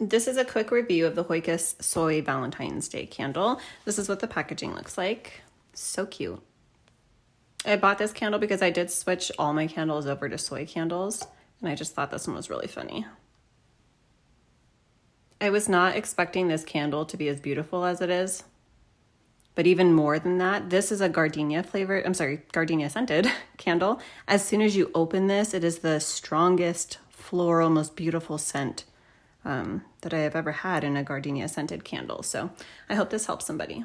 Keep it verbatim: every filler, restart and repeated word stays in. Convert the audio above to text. This is a quick review of the HOCIS Soy Valentine's Day candle. This is what the packaging looks like. So cute. I bought this candle because I did switch all my candles over to soy candles, and I just thought this one was really funny. I was not expecting this candle to be as beautiful as it is, but even more than that, this is a gardenia flavored, I'm sorry, gardenia scented candle. As soon as you open this, it is the strongest floral, most beautiful scent Um, that I have ever had in a gardenia scented candle. So I hope this helps somebody.